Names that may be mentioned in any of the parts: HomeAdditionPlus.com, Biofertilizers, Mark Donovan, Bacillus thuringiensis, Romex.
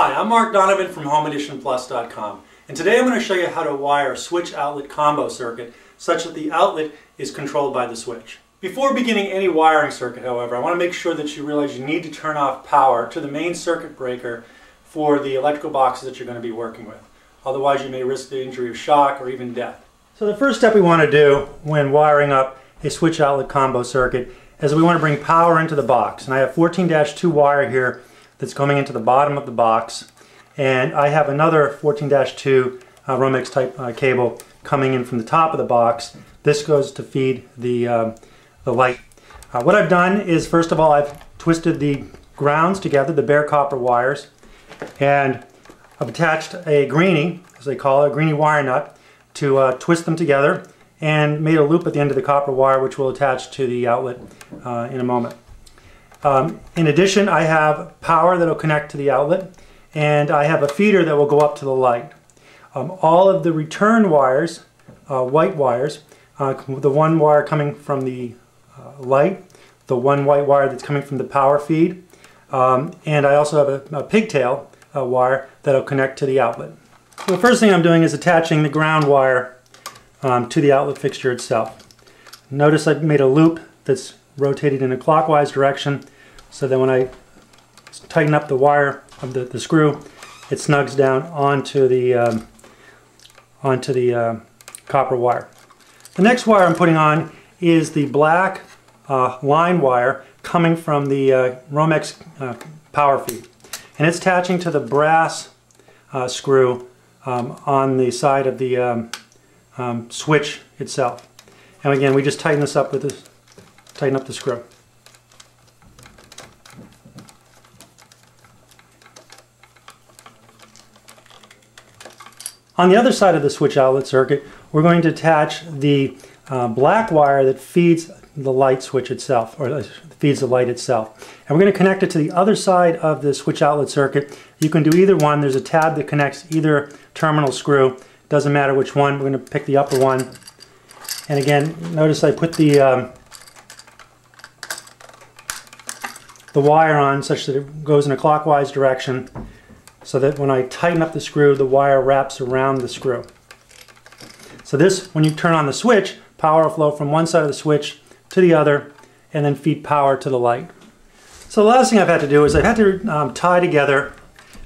Hi, I'm Mark Donovan from HomeAdditionPlus.com, and today I'm going to show you how to wire a switch outlet combo circuit such that the outlet is controlled by the switch. Before beginning any wiring circuit, however, I want to make sure that you realize you need to turn off power to the main circuit breaker for the electrical boxes that you're going to be working with. Otherwise you may risk the injury of shock or even death. So the first step we want to do when wiring up a switch outlet combo circuit is we want to bring power into the box, and I have 14-2 wire here that's coming into the bottom of the box, and I have another 14-2 Romex type cable coming in from the top of the box. This goes to feed the light. What I've done is, first of all, I've twisted the grounds together, the bare copper wires, and I've attached a greenie, as they call it, a greenie wire nut, to twist them together, and made a loop at the end of the copper wire which will attach to the outlet in a moment. In addition, I have power that will connect to the outlet, and I have a feeder that will go up to the light. All of the return wires, white wires, the one wire coming from the light, the one white wire that's coming from the power feed, and I also have a pigtail wire that will connect to the outlet. So the first thing I'm doing is attaching the ground wire to the outlet fixture itself. Notice I've made a loop that's rotated in a clockwise direction, so that when I tighten up the wire of the screw, it snugs down onto the copper wire. The next wire I'm putting on is the black line wire coming from the Romex power feed, and it's attaching to the brass screw on the side of the switch itself. And again, we just tighten this up with this. Tighten up the screw. On the other side of the switch outlet circuit, we're going to attach the black wire that feeds the light switch itself, or feeds the light itself. And we're going to connect it to the other side of the switch outlet circuit. You can do either one. There's a tab that connects either terminal screw. Doesn't matter which one. We're going to pick the upper one. And again, notice I put the wire on such that it goes in a clockwise direction, so that when I tighten up the screw, the wire wraps around the screw. So this, when you turn on the switch, power will flow from one side of the switch to the other and then feed power to the light. So the last thing I've had to do is I've had to tie together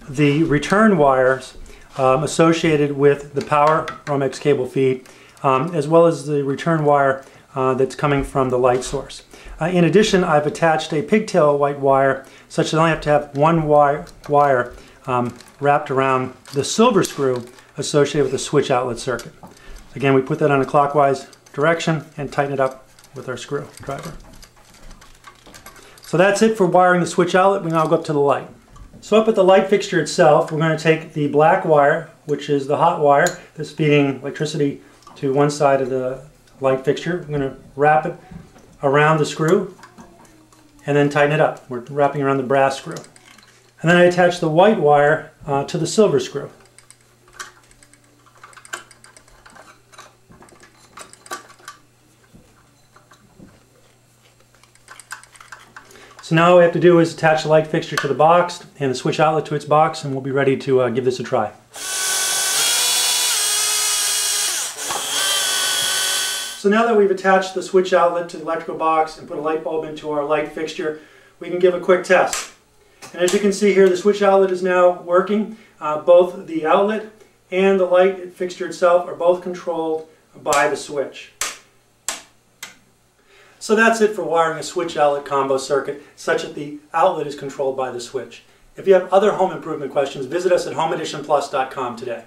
the return wires associated with the power Romex cable feed, as well as the return wire that's coming from the light source. In addition, I've attached a pigtail white wire such that I only have to have one wire wrapped around the silver screw associated with the switch outlet circuit. Again, we put that on a clockwise direction and tighten it up with our screwdriver. So that's it for wiring the switch outlet. We now go up to the light. So up at the light fixture itself, we're going to take the black wire, which is the hot wire that's feeding electricity to one side of the light fixture. We're going to wrap it around the screw and then tighten it up. We're wrapping around the brass screw. And then I attach the white wire to the silver screw. So now all we have to do is attach the light fixture to the box and the switch outlet to its box, and we'll be ready to give this a try. So now that we've attached the switch outlet to the electrical box and put a light bulb into our light fixture, we can give a quick test. And as you can see here, the switch outlet is now working. Both the outlet and the light fixture itself are both controlled by the switch. So that's it for wiring a switch outlet combo circuit such that the outlet is controlled by the switch. If you have other home improvement questions, visit us at HomeAdditionPlus.com today.